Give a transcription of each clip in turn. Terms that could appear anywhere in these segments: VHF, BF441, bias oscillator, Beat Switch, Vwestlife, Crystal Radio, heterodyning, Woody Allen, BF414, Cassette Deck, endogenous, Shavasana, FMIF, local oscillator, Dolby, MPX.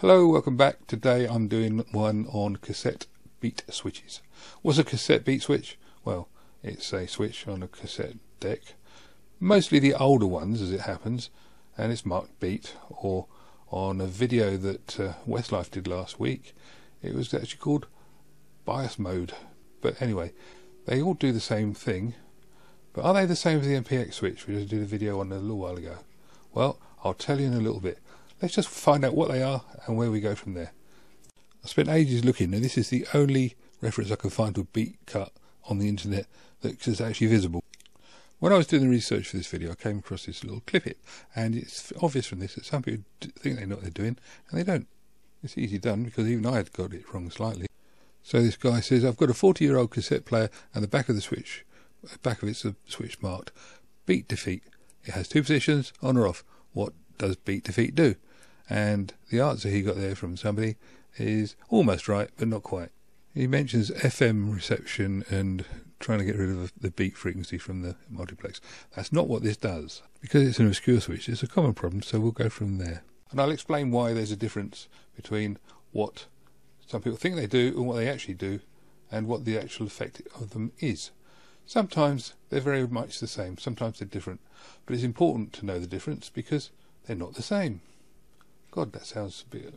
Hello, welcome back. Today I'm doing one on cassette beat switches. What's a cassette beat switch? Well, it's a switch on a cassette deck, mostly the older ones as it happens, and it's marked beat. Or on a video that Vwestlife did last week, it was actually called bias mode. But anyway, they all do the same thing, but are they the same as the MPX switch, which I did a video on a little while ago? Well, I'll tell you in a little bit. Let's just find out what they are and where we go from there. I spent ages looking, and this is the only reference I could find to a beat cut on the internet that is actually visible. When I was doing the research for this video, I came across this little clip-it, and it's obvious from this that some people think they know what they're doing, and they don't. It's easy done, because even I had got it wrong slightly. So this guy says, I've got a 40-year-old cassette player, and the back of the switch, it's a switch marked beat defeat. It has two positions, on or off. What does beat defeat do? And the answer he got there from somebody is almost right, but not quite. He mentions FM reception and trying to get rid of the beat frequency from the multiplex. That's not what this does. Because it's an obscure switch, it's a common problem, so we'll go from there. And I'll explain why there's a difference between what some people think they do and what they actually do, and what the actual effect of them is. Sometimes they're very much the same, sometimes they're different. But it's important to know the difference because they're not the same. God, that sounds a bit...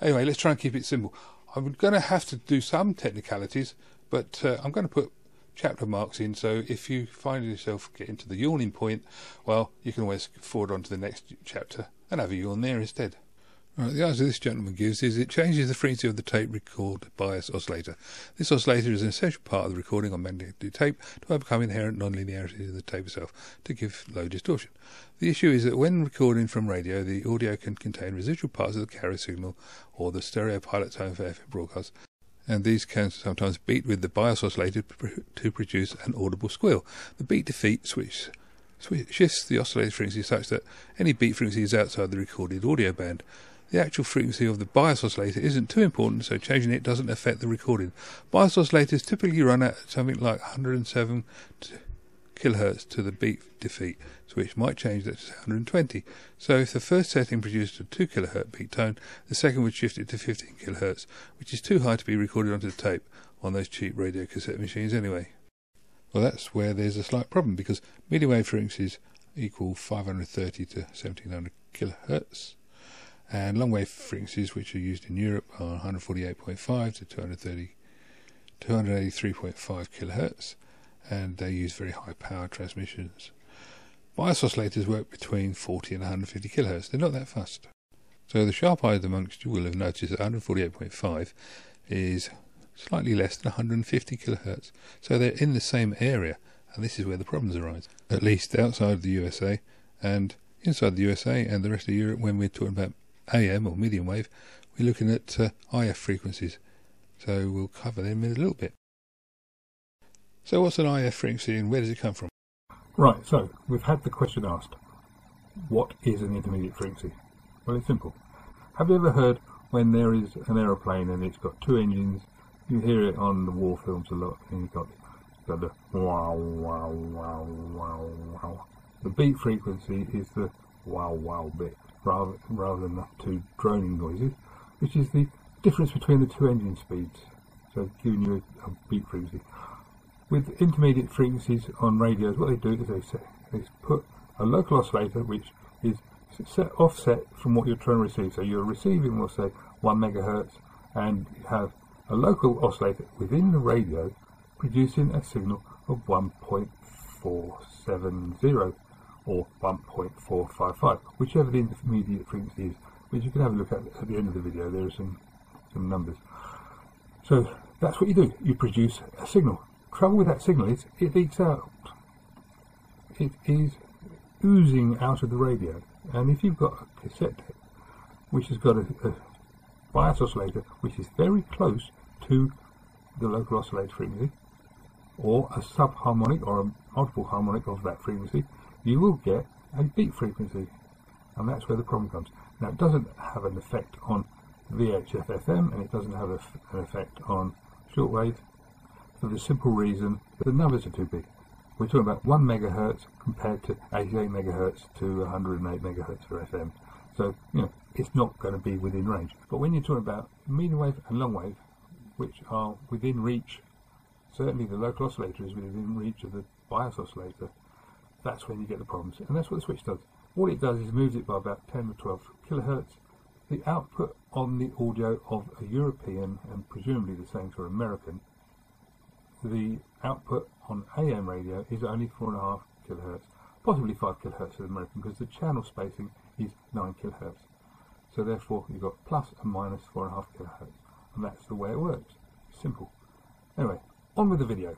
Anyway, let's try and keep it simple. I'm going to have to do some technicalities, but I'm going to put chapter marks in, so if you find yourself getting to the yawning point, well, you can always forward on to the next chapter and have a yawn there instead. Right, the answer this gentleman gives is it changes the frequency of the tape record bias oscillator. This oscillator is an essential part of the recording on magnetic tape to overcome inherent non-linearities of the tape itself to give low distortion. The issue is that when recording from radio, the audio can contain residual parts of the carrier signal or the stereo pilot tone for FM broadcasts, and these can sometimes beat with the bias oscillator to produce an audible squeal. The beat defeat switch shifts the oscillator frequency such that any beat frequency is outside the recorded audio band. The actual frequency of the bias oscillator isn't too important, so changing it doesn't affect the recording. Bias oscillators typically run at something like 107 kHz to the beat defeat, so which might change that to 120. So if the first setting produced a 2 kHz beat tone, the second would shift it to 15 kHz, which is too high to be recorded onto the tape on those cheap radio cassette machines anyway. Well, that's where there's a slight problem, because medium wave frequencies equal 530 to 1700 kHz. And long wave frequencies, which are used in Europe, are 148.5 to 283.5 kHz, and they use very high power transmissions. Bias oscillators work between 40 and 150 kHz. They're not that fast. So the sharp-eyed amongst you will have noticed that 148.5 is slightly less than 150 kHz. So they're in the same area, and this is where the problems arise, at least outside the USA, and inside the USA and the rest of Europe, when we're talking about AM or medium wave, we're looking at IF frequencies, so we'll cover them in a little bit. So what's an IF frequency and where does it come from? Right, so we've had the question asked, what is an intermediate frequency? Well, it's simple. Have you ever heard when there is an aeroplane and it's got two engines? You hear it on the war films a lot, and you've got the wow, wow, wow, wow, wow. The beat frequency is the wow, wow bit, rather than the two droning noises, which is the difference between the two engine speeds, so giving you a beat frequency. With intermediate frequencies on radios, what they do is they put a local oscillator which is offset from what you're trying to receive. So you're receiving, we'll say, 1 megahertz, and you have a local oscillator within the radio producing a signal of 1.470 or 1.455, whichever the intermediate frequency is, which you can have a look at the end of the video. There are some numbers. So that's what you do. You produce a signal. Trouble with that signal is it leaks out. It is oozing out of the radio. And if you've got a cassette deck which has got a bias oscillator which is very close to the local oscillator frequency, or a subharmonic or an audible harmonic of that frequency, you will get a beat frequency, and that's where the problem comes. Now, it doesn't have an effect on VHF FM, and it doesn't have an effect on shortwave, for the simple reason that the numbers are too big. We're talking about 1 megahertz compared to 88 megahertz to 108 megahertz for FM. So, you know, it's not going to be within range. But when you're talking about medium wave and long wave, which are within reach, certainly the local oscillator is within reach of the bias oscillator, that's when you get the problems. And that's what the switch does. All it does is moves it by about 10 or 12 kilohertz. The output on the audio of a European, and presumably the same for American, the output on AM radio is only 4.5 kilohertz, possibly 5 kilohertz for the American, because the channel spacing is 9 kilohertz. So therefore you've got plus and minus 4.5 kilohertz. And that's the way it works. Simple. Anyway, on with the video.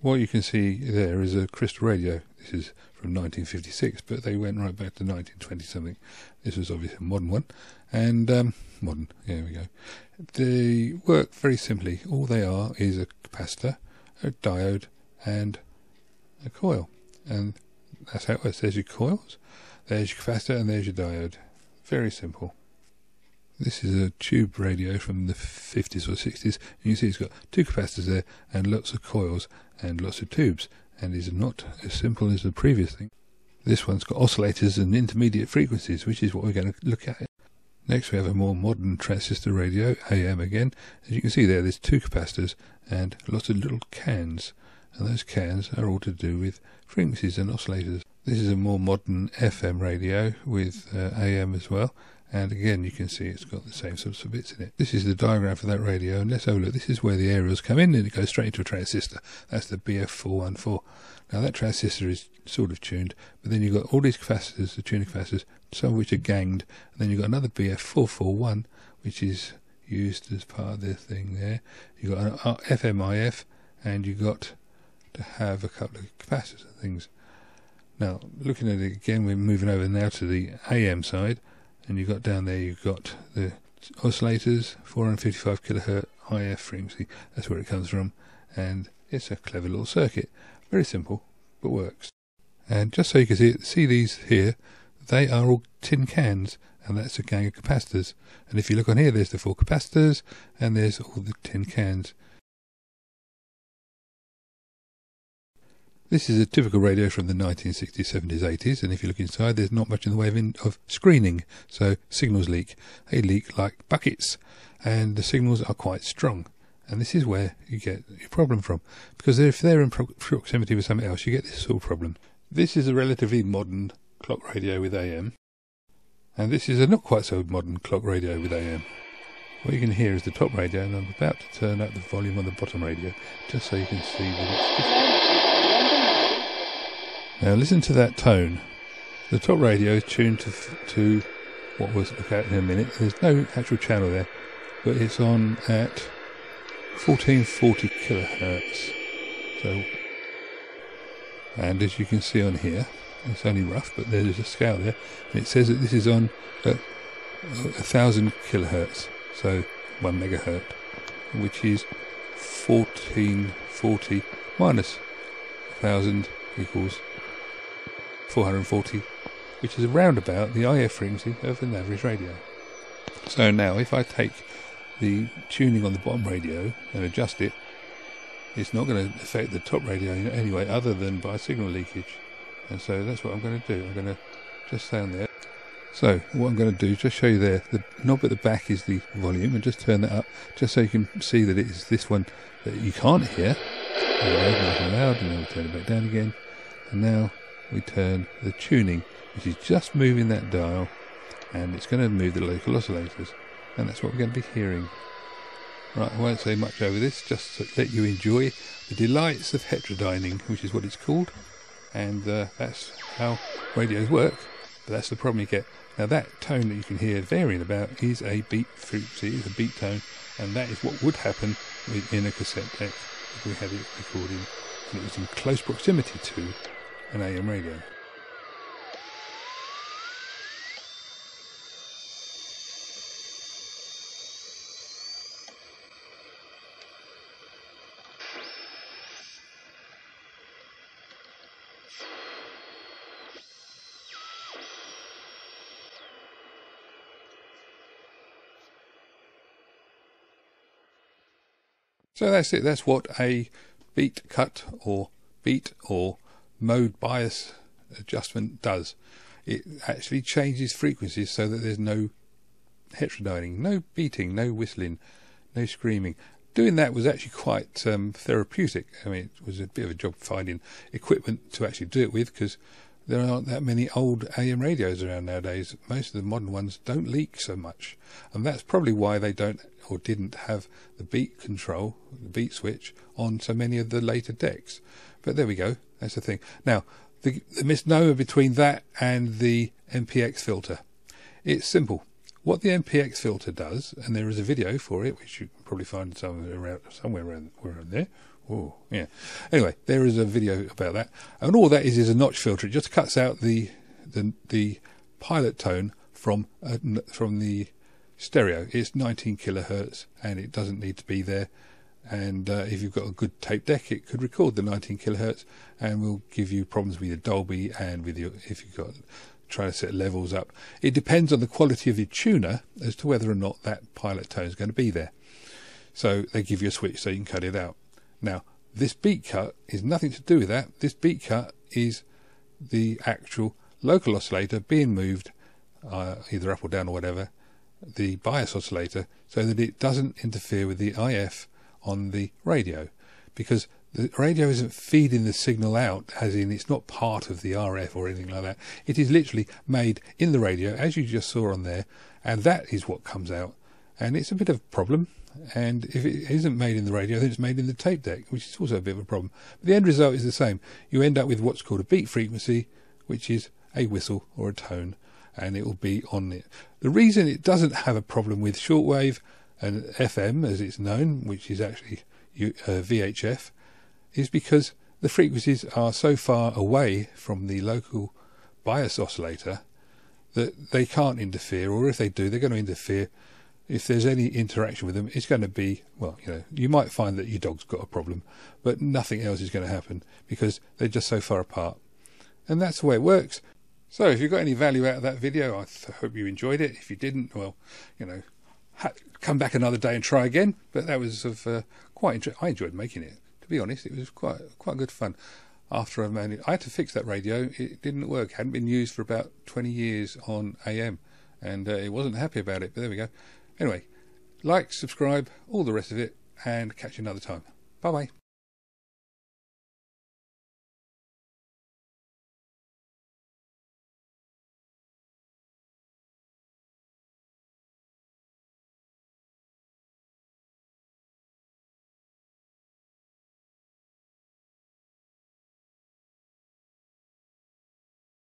What you can see there is a Crystal Radio. This is from 1956, but they went right back to 1920-something. This was obviously a modern one. And, modern, here we go. They work very simply. All they are is a capacitor, a diode, and a coil. And that's how it works. There's your coils, there's your capacitor, and there's your diode. Very simple. This is a tube radio from the 50s or 60s, and you see it's got two capacitors there and lots of coils and lots of tubes, and is not as simple as the previous thing. This one's got oscillators and intermediate frequencies, which is what we're going to look at. Next we have a more modern transistor radio, AM again. As you can see there, there's two capacitors and lots of little cans, and those cans are all to do with frequencies and oscillators. This is a more modern FM radio with AM as well. And again, you can see it's got the same sorts of bits in it. This is the diagram for that radio, and let's have a look. This is where the aerials come in, and it goes straight into a transistor. That's the BF414. Now that transistor is sort of tuned, but then you've got all these capacitors, the tuning capacitors, some of which are ganged, and then you've got another BF441, which is used as part of the thing there. You've got an FMIF, and you've got to have a couple of capacitor things. Now, looking at it again, we're moving over now to the AM side, and you've got down there, you've got the oscillators, 455 kilohertz IF frequency, that's where it comes from, and it's a clever little circuit. Very simple, but works. And just so you can see it, see these here, they are all tin cans, and that's a gang of capacitors. And if you look on here, there's the four capacitors, and there's all the tin cans. This is a typical radio from the 1960s, 70s, 80s, and if you look inside, there's not much in the way of screening, so signals leak. They leak like buckets, and the signals are quite strong. And this is where you get your problem from, because if they're in proximity with something else, you get this sort of problem. This is a relatively modern clock radio with AM, and this is a not quite so modern clock radio with AM. What you can hear is the top radio, and I'm about to turn up the volume on the bottom radio, just so you can see that it's different. Now listen to that tone. The top radio is tuned to what we'll look at in a minute. There's no actual channel there, but it's on at 1440 kilohertz. So, and as you can see on here, it's only rough, but there is a scale there, and it says that this is on at 1,000 kilohertz, so 1 megahertz, which is 1440 minus 1,000 equals 440, which is around about the IF frequency of an average radio. So now if I take the tuning on the bottom radio and adjust it, it's not going to affect the top radio in any way other than by signal leakage. And so that's what I'm going to do. I'm going to just sound there. So what I'm going to do, just show you there, the knob at the back is the volume, and just turn that up just so you can see that it is this one that you can't hear. Nice and loud, and then we'll turn it back down again. And now we turn the tuning, which is just moving that dial, and it's going to move the local oscillators, and that's what we're going to be hearing. Right, I won't say much over this, just to let you enjoy the delights of heterodyning, which is what it's called, and that's how radios work, but that's the problem you get. Now that tone that you can hear varying about is a beat frequency, is a beat tone, and that is what would happen within a cassette deck if we had it recording and it was in close proximity to an AM radio. So that's it, that's what a beat cut or mode bias adjustment does. It actually changes frequencies so that there's no heterodyning, no beating, no whistling, no screaming. Doing that was actually quite therapeutic. I mean, it was a bit of a job finding equipment to actually do it with, because there aren't that many old AM radios around nowadays. Most of the modern ones don't leak so much, and that's probably why they don't or didn't have the beat control, the beat switch, on so many of the later decks. But there we go, that's the thing. Now, the misnomer between that and the MPX filter. It's simple. What the MPX filter does, and there is a video for it, which you can probably find somewhere around there. Oh, yeah. Anyway, there is a video about that, and all that is a notch filter. It just cuts out the pilot tone from the stereo. It's 19 kilohertz, and it doesn't need to be there. And if you've got a good tape deck, it could record the 19 kilohertz, and will give you problems with your Dolby and with your if you've got trying to set levels up. It depends on the quality of your tuner as to whether or not that pilot tone is going to be there. So they give you a switch so you can cut it out. Now, this beat cut is nothing to do with that. This beat cut is the actual local oscillator being moved either up or down or whatever, the bias oscillator, so that it doesn't interfere with the IF on the radio, because the radio isn't feeding the signal out, as in it's not part of the RF or anything like that. It is literally made in the radio, as you just saw on there, and that is what comes out. And it's a bit of a problem. And if it isn't made in the radio, then it's made in the tape deck, which is also a bit of a problem. But the end result is the same. You end up with what's called a beat frequency, which is a whistle or a tone, and it will be on it. The reason it doesn't have a problem with shortwave and FM, as it's known, which is actually VHF, is because the frequencies are so far away from the local bias oscillator that they can't interfere, or if they do, they're going to interfere. If there's any interaction with them, it's going to be, well, you know, you might find that your dog's got a problem, but nothing else is going to happen because they're just so far apart. And that's the way it works. So if you got any value out of that video, I hope you enjoyed it. If you didn't, well, you know, come back another day and try again. But that was of quite interesting. I enjoyed making it. To be honest, it was quite good fun. After I had to fix that radio. It didn't work. It hadn't been used for about 20 years on AM, and it wasn't happy about it. But there we go. Anyway, like, subscribe, all the rest of it, and catch you another time. Bye bye.